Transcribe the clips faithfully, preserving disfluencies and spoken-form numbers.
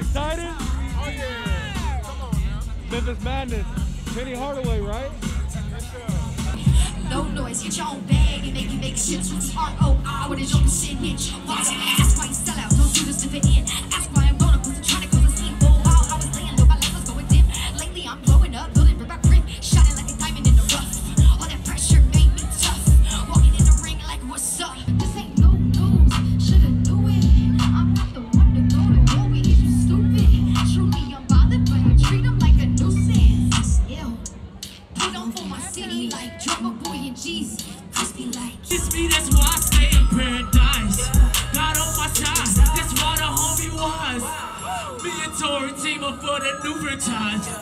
excited? Oh, yeah. Come on, man. Memphis Madness. Penny Hardaway, right? No noise, get your own bag and make it make shit. It's R O I with his open shit hitch. Watch your ass while you sell out. Don't do this to fit in. Ask why I'm grown up, cause I'm trying to go to sleep. Oh, wow, I was laying low, my life was going dim. Lately I'm blowing up, building brick by brick. Shining like a diamond in the rough. All that pressure made me tough. Walking in the ring like what's up. This ain't no news, shoulda knew it. I'm not the one to go to war with, you stupid. Truly I'm bothered, but I treat him like a nuisance. Ew, put on for my city like drama boy. Jesus, crispy like it's me, that's why I stay in paradise. God on my side, that's why the homie was. Me and Tori team up for the new franchise.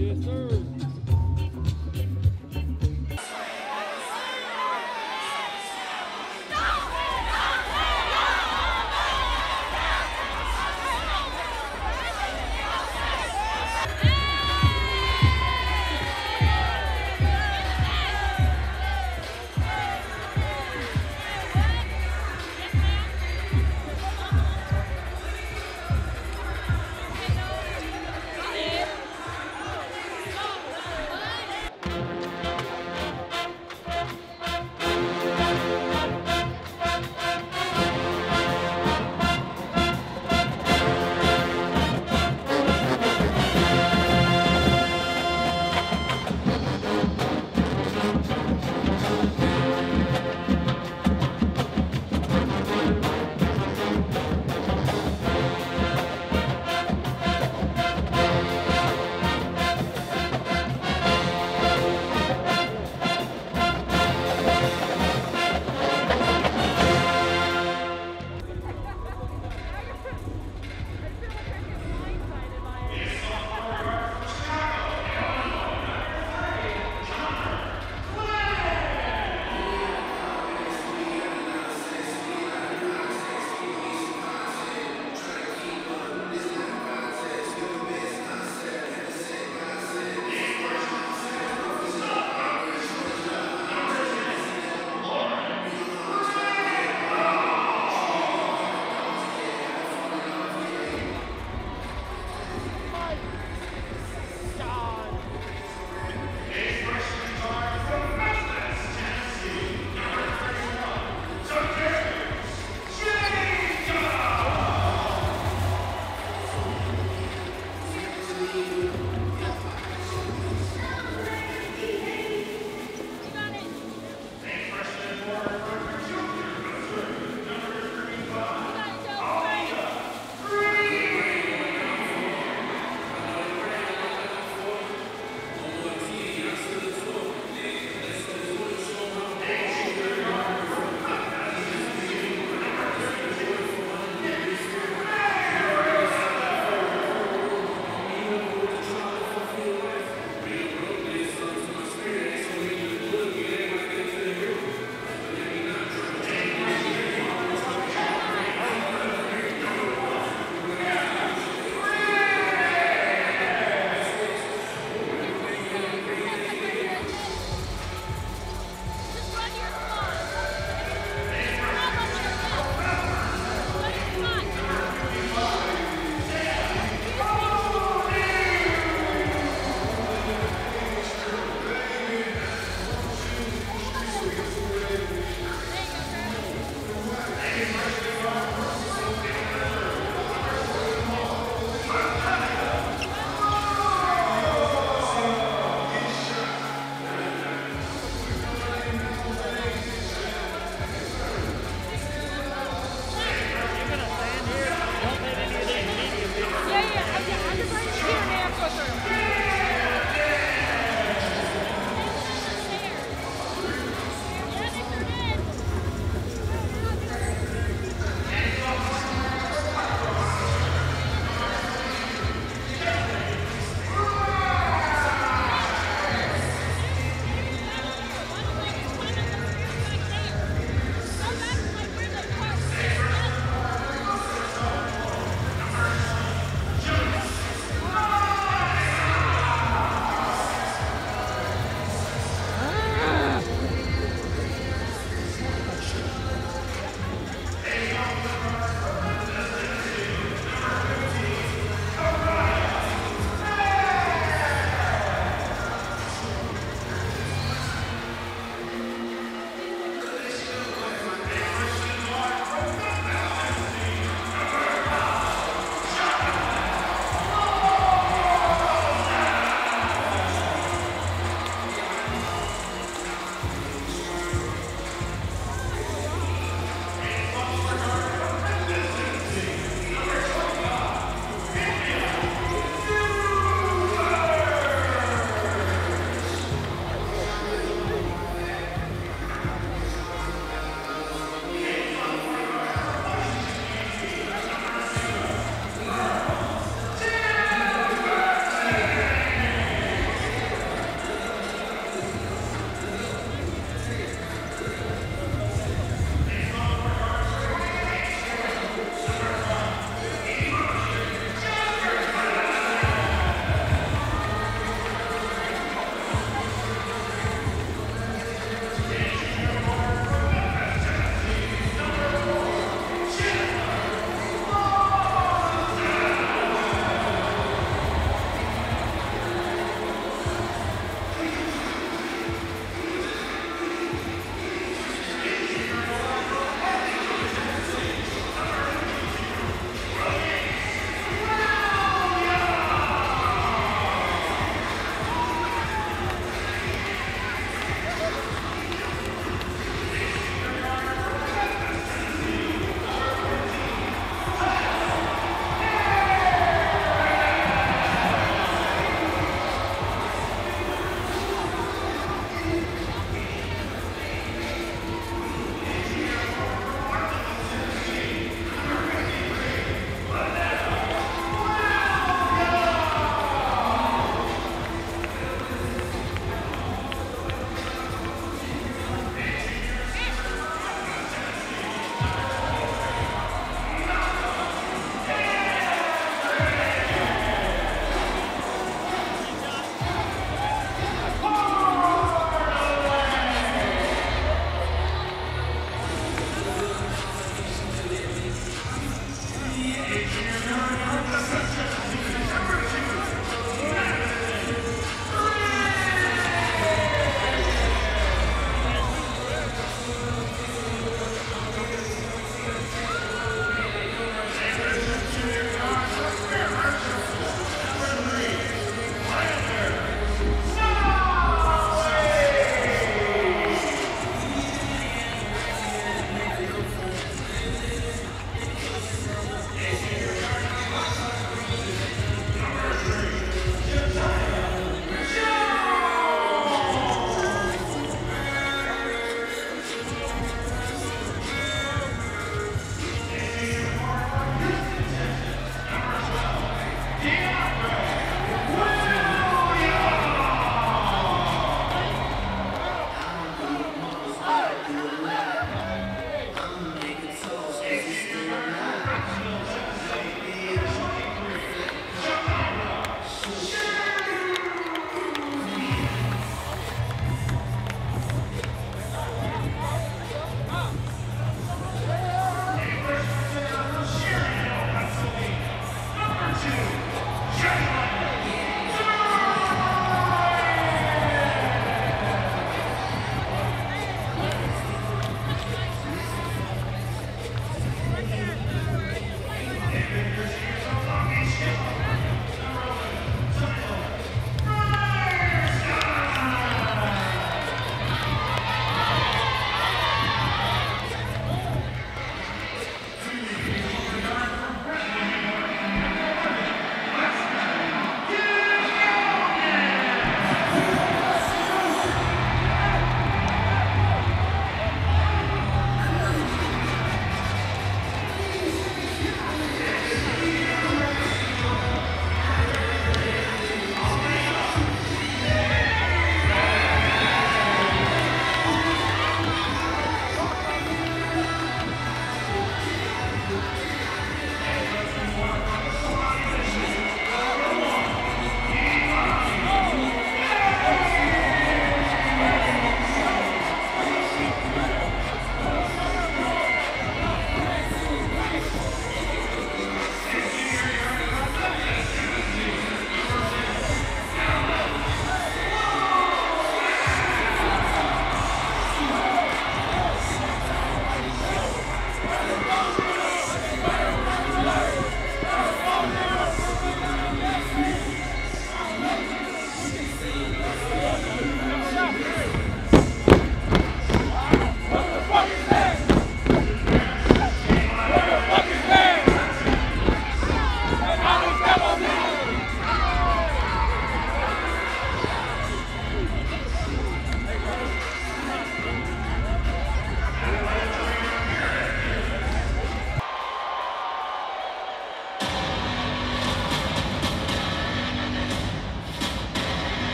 Yes, sir.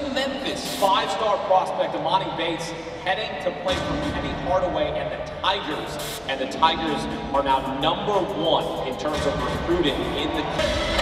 to Memphis. Five-star prospect Emoni Bates heading to play for Penny Hardaway and the Tigers. And the Tigers are now number one in terms of recruiting in the country.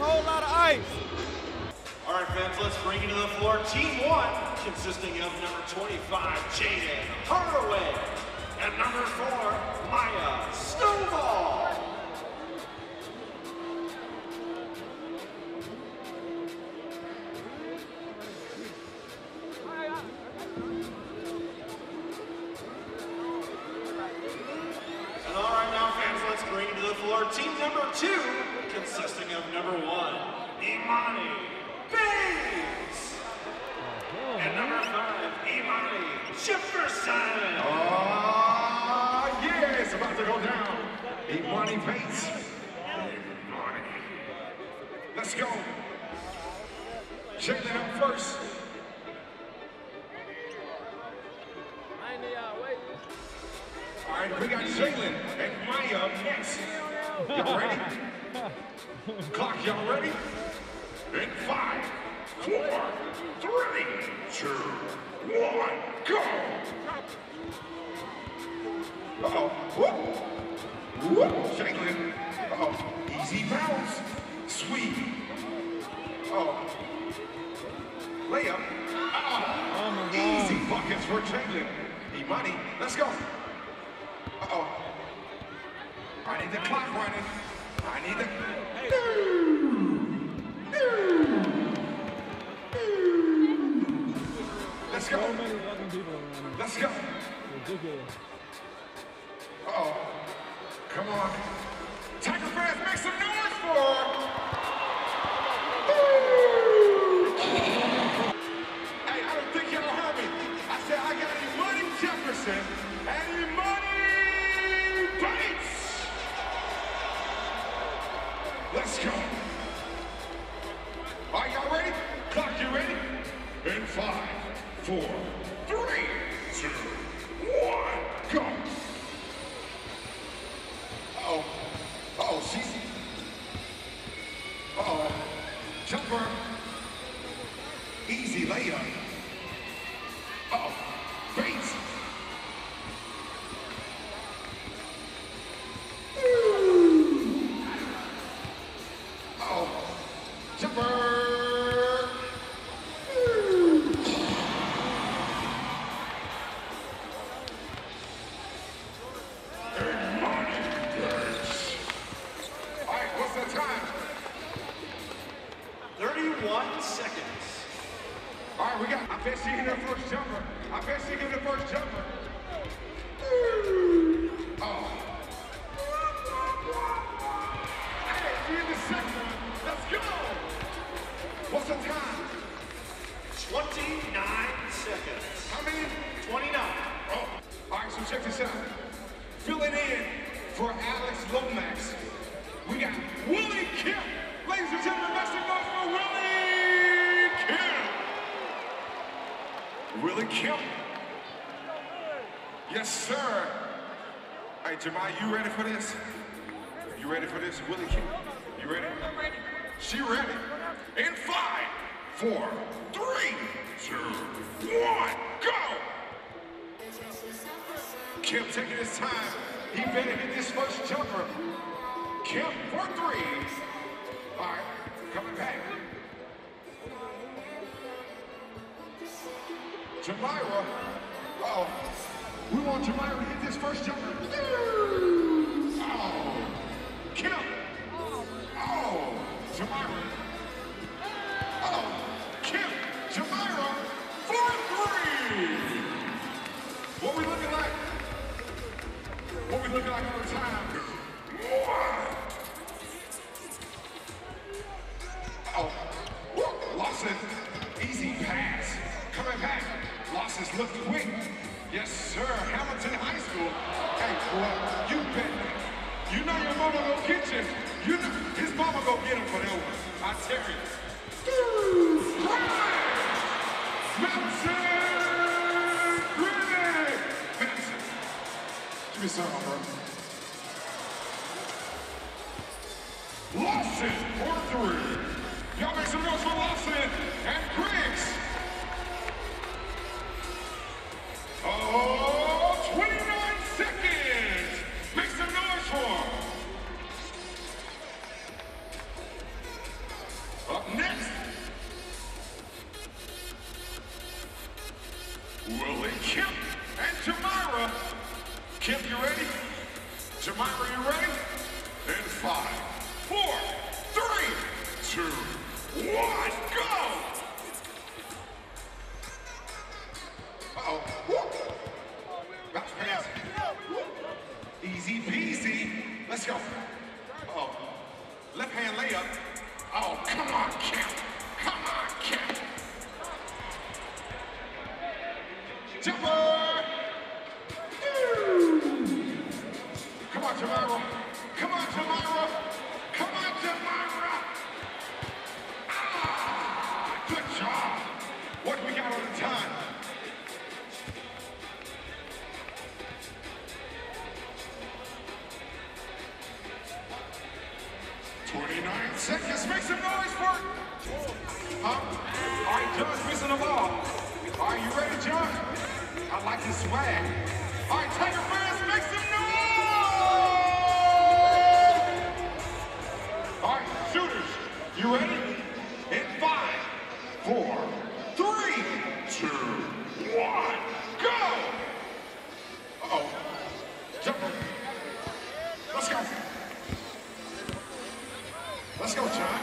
whole lot of ice. All right, fans, let's bring you to the floor. Team one, consisting of number twenty-five, Jaden Hardaway, and number four, Maya Stoneball. And all right now, fans, let's bring you to the floor. Team number two, consisting of number one, Emoni Bates. And number five, Emoni Jefferson. Oh, yeah, it's about to go down. Emoni Bates. Emoni. Let's go. Jaden up first. All right, we got Jaden and Maya next. Y'all ready? Clock, y'all ready? In five, four, three, two, one, go! Uh-oh, whoop, whoop, Jaden. Uh-oh, easy bounce, sweep. Uh-oh, layup. Uh-oh, easy buckets for Jaden. Emoni, let's go. Uh-oh. I need the clock running. I need the... No! No! No! Let's go. Let's go. Uh-oh. Come on. Tiger fans, make some noise for her. Hey, I don't think y'all heard me. I said I got Emoni Jefferson and Emoni Bates. Let's go. Are y'all ready? Clock, you ready? In five, four, three, two, one, go. Uh-oh. Uh-oh, she's... Uh-oh. Jumper. Easy layup. Uh-oh. Bates. Filling in for Alex Lomax, we got Willie Kim. Ladies and gentlemen, best of luck for Willie Kim. Willie Kim. Yes, sir. Hey, Jamirah, you ready for this? You ready for this, Willie Kim? You ready? She ready. In five, four, three, two, one, go! Kemp taking his time. He better hit this first jumper. Kemp for three. All right, coming back. Jamirah. Uh-oh. We want Jamirah to hit this first jumper. Oh. Kemp. Oh. Jamirah. Oh. Kemp. Jamirah for three. What we looking like? What we looking like all the time? Oh, woo. Lawson, easy pass. Coming back. Lawson's looked quick. Yes, sir. Hamilton High School. Hey, boy, you bet. You know your mama gonna get you. You know his mama gonna get him for that one. I tell you. Lawson for three. Y'all make some noise for Lawson and Griggs. Oh, twenty-nine seconds. Make some noise for him. Just make some noise for it. Huh? All right, John's missing the ball. All right, you ready, John? I like his swag. All right, Tiger fans, make some noise! All right, shooters, you ready? In five, four, three, two, one, go! Uh-oh. Jumper. Let's go. Let's go, John.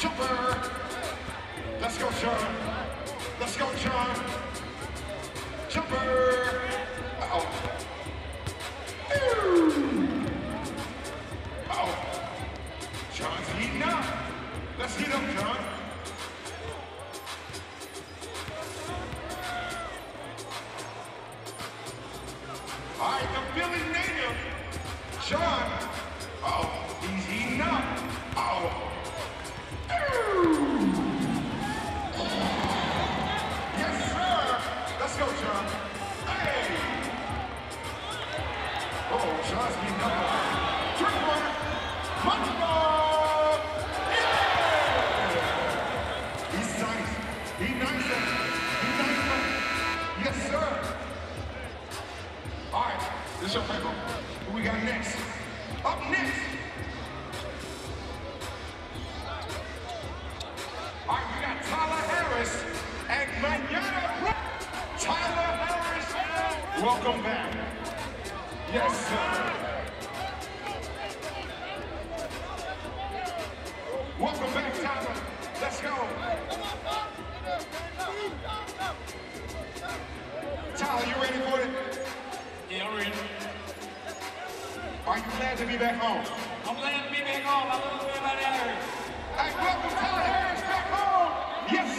Jumper. Let's go, John. Let's go, John. Jumper. Uh-oh. Uh-oh. John's heating up. Let's heat up, John. All right, the Philly native. John, uh-oh, he's heating up, uh-oh. Yes, sir, let's go, John. Hey! Uh-oh, John's heating up. Three-point, punch ball! Yeah! He's nice, he nice, he nice, yes, sir. All right, this is your favorite. We got next. Up next. All right, we got Tyler Harris and Manana. Tyler Harris. Welcome back. Yes, sir. Welcome back, Tyler. Let's go. Tyler, you ready for it? Yeah, I'm ready. Are you glad to be back home? I'm glad to be back home. I love to about Harris. Hey, welcome Tyler Harris back home. Yes,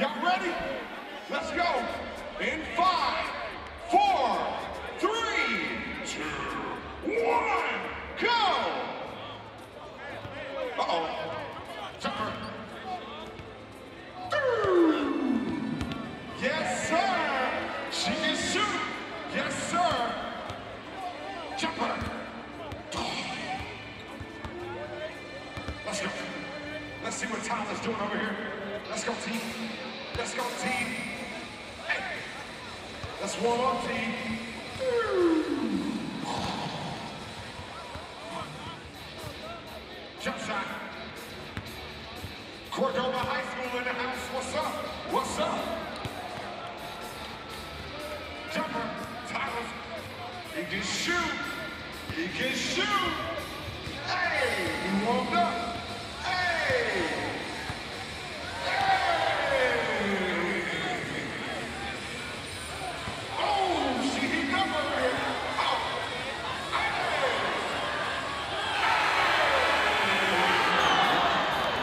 sir. Y'all ready? Let's go. In five, four, three, two, one, go. Uh-oh. Tucker. Yes, sir! She can shoot! Yes, sir! Jumper! Let's go. Let's see what Tyler's doing over here. Let's go, team. Let's go, team. Hey! Let's warm up, team. Jump shot. Cordova High School in the house. What's up? What's up? Jumper, Tyler, he can shoot, he can shoot, hey, he warmed up, hey, hey, oh, she heated up over here, oh, hey, hey,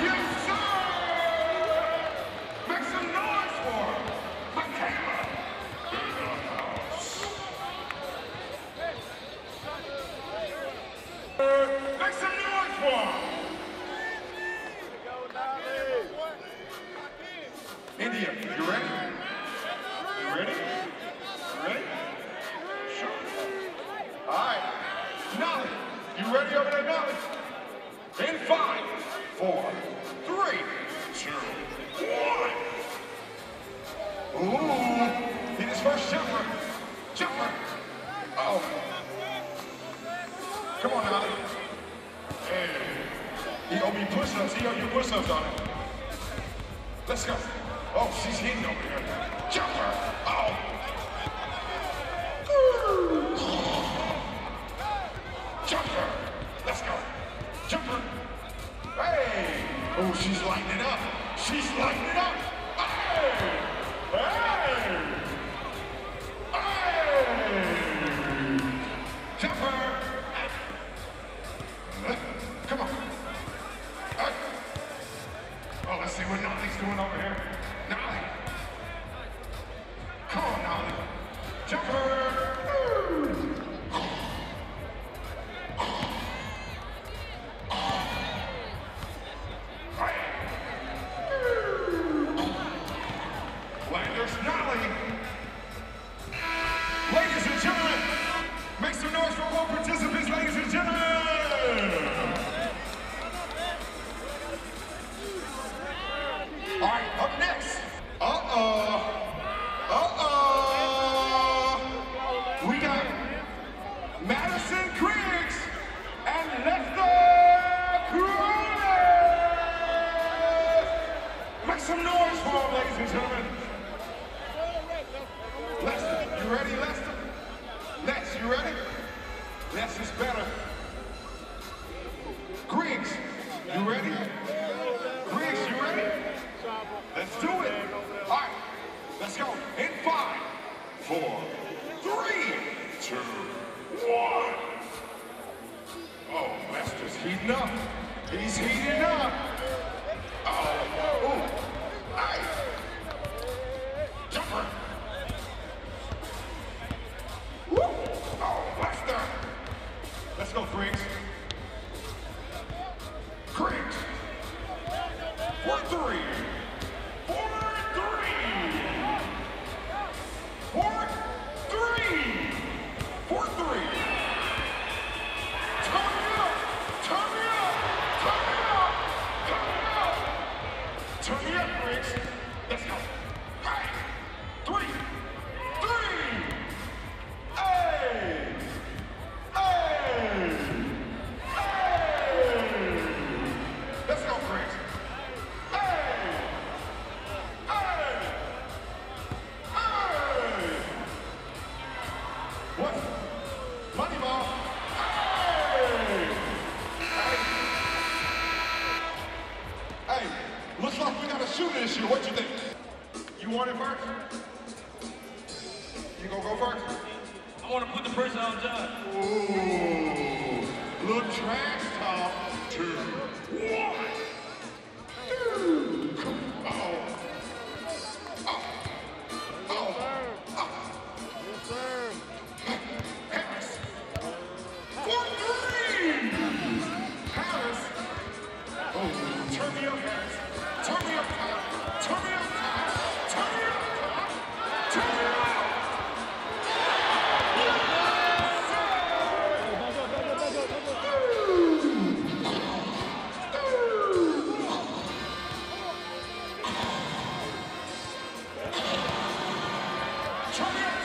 yes sir, make some noise for her, make camera. Make some noise for him. India, you ready? You ready? You ready? Sure. All right. Nolly, you ready over there, Nolly? In five, four, three, two, one. Ooh, hit his first jumper. Jumper. Uh-oh. Come on, Nolly. Hey. He owe me push-ups. He owe you push-ups on it. Let's go. Oh, she's hitting over here. Jumper. Oh. Jumper. Let's go. Jumper. Hey. Oh, she's lighting it up. She's lighting it up. Hey. Hey. Hey. Jumper. Come on. Right. Oh, let's see what Nolly's doing over here. Nolly. Come on, Nolly. Jumper. Right. Wow, in five, four, three, two, one. Oh, that's just heating up. He's heating up. Oh, ooh, nice. Jumper. Woo. Oh, Wester. Let's go, Griggs. Griggs. Four, three. Four, three. Four, three. Four, three. Turn it up. Turn it up. Turn it up. Turn it up. Turn it up, Griggs. Let's go. Three, three, hey, hey, hey, let's go, Griggs, hey, hey, hey, what, money ball, hey, hey, hey, looks like we got a shooting issue, what you think? You want it first? You gonna go first? I want to put the person on John. Ooh, little trash talk. Two, one, two. Oh, oh, oh, oh. Harris, four, three. Harris, oh, turn me up, Harris. Turn me up, Harris. Turn me up, Harris. Turn me up, Harris. Turn me up. Turn it up, Tyler.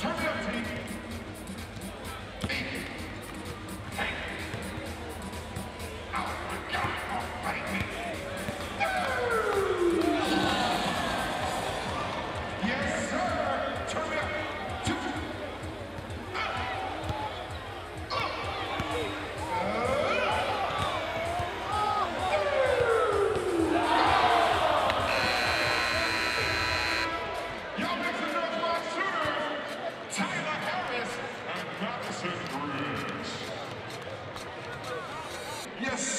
Turn it up, T.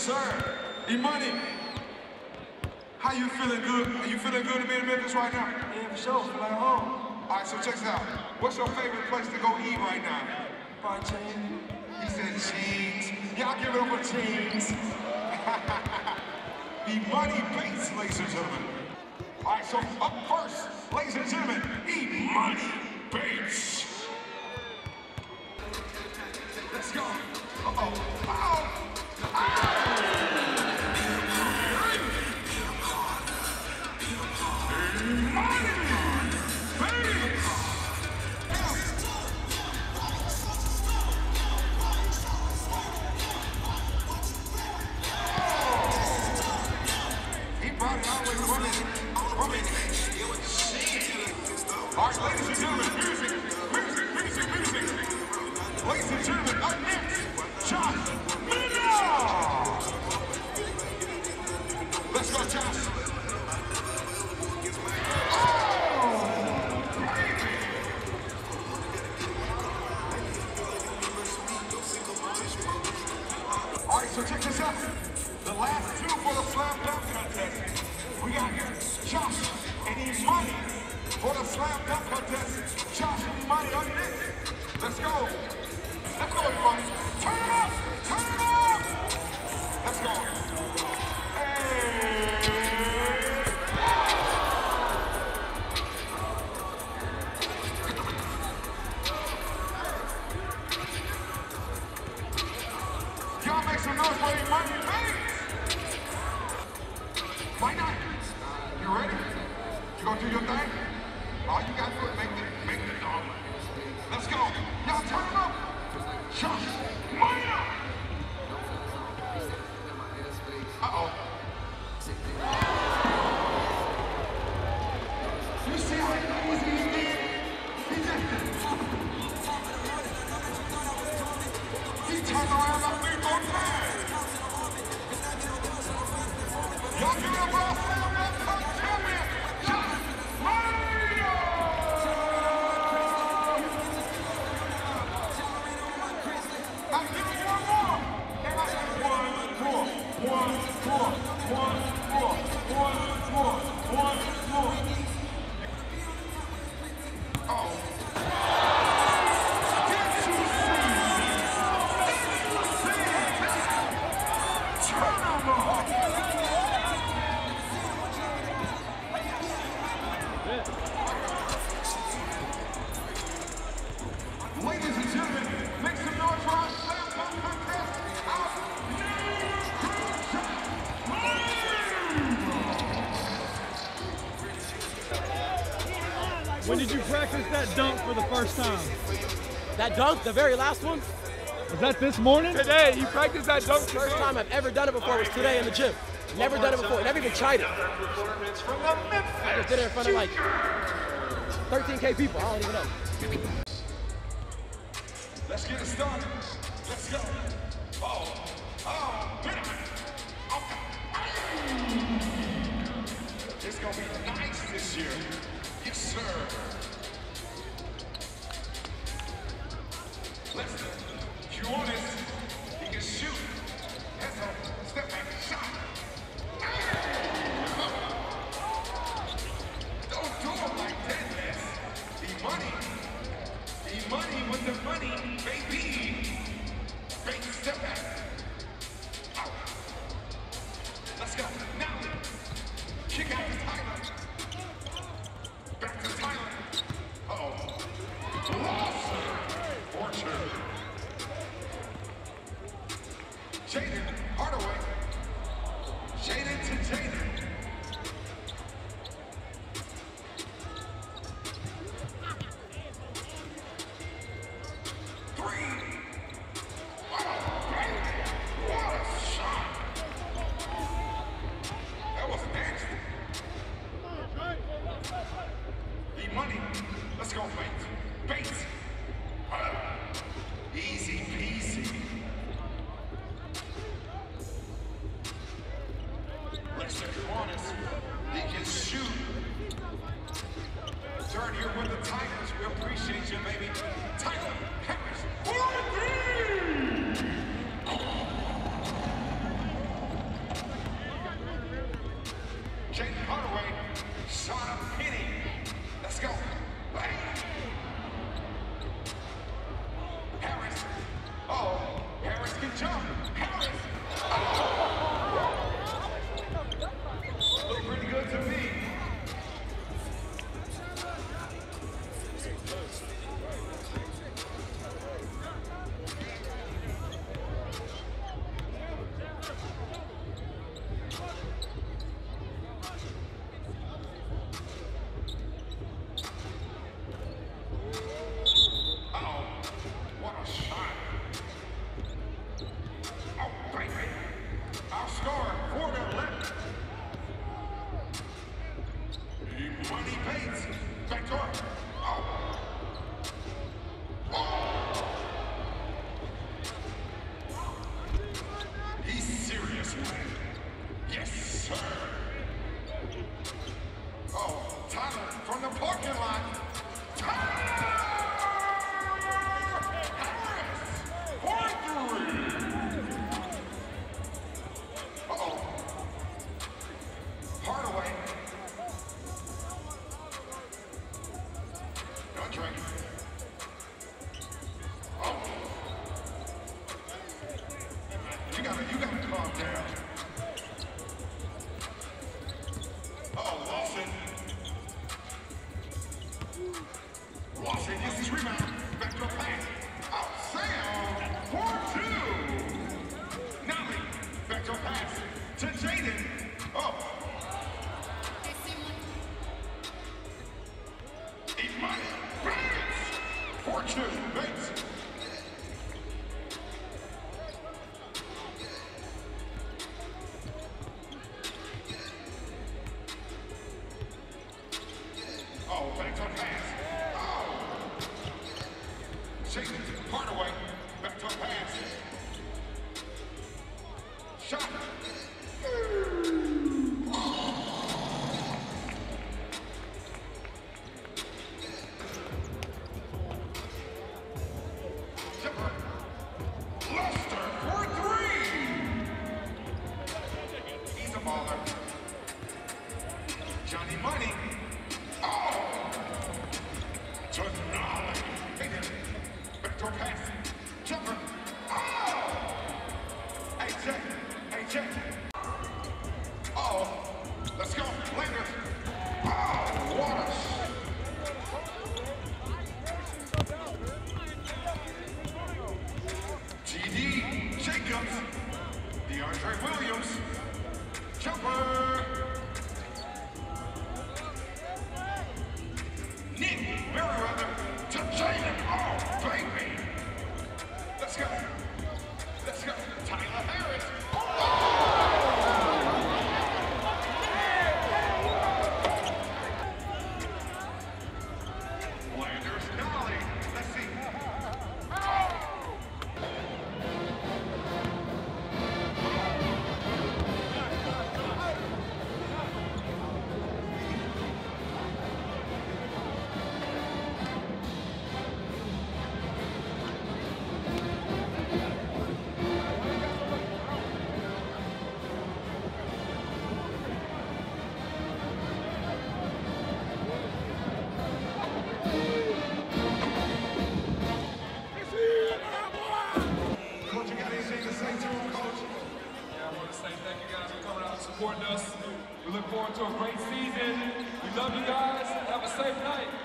sir. Emoni, how you feeling good? Are you feeling good to be in Memphis right now? Yeah, for sure. I feel like home. All right, so check this out. What's your favorite place to go eat right now? Probably Chains. He said Chains. Y'all give it up for Chains. Emoni Bates, ladies and gentlemen. All right, so up first, ladies and gentlemen, Emoni Bates. Let's go. Uh-oh. Uh-oh. All right, ladies and gentlemen, music, music, music, music. Ladies and gentlemen, up next, Jamirah. Let's go, Josh. Oh, all right, so check this out. The last two for the slam dunk contest. We got here, Josh and Emoni. For the slam dunk contest, Josh and Money on this. Let's go. Let's go, everybody. Turn it up. Turn it up. Let's go. Hey. Y'all make some noise for your Money Bates. Why not? You ready? You gonna do your thing? All you gotta do is make the, make the dog. Let's go. Y'all turn it up. Shot. Maya. Uh-oh. You see how easy he did? He just... He turned around like three, four times. Y'all give it up, y'all. When did you practice that dunk for the first time? That dunk, the very last one? Was that this morning? Today, you practiced that dunk today. First time I've ever done it before was today in the gym. Never done it before, never even tried it. I just did it in front of like thirteen K people, I don't even know. Let's get it started. Let's go. Oh, oh, get it. Okay. It's gonna be nice this year. Yes, sir. Listen, if you want it, you can shoot. That's a step back shot. Don't do it like that, Les. Emoni. Emoni with the money, baby. Great step back. Out. Let's go. Now, kick out Tyler. Back to Tyler. Uh-oh. Lawson. Orchard. Jaden Hardaway. Jaden to Jaden. Supporting us. We look forward to a great season. We love you guys. Have a safe night.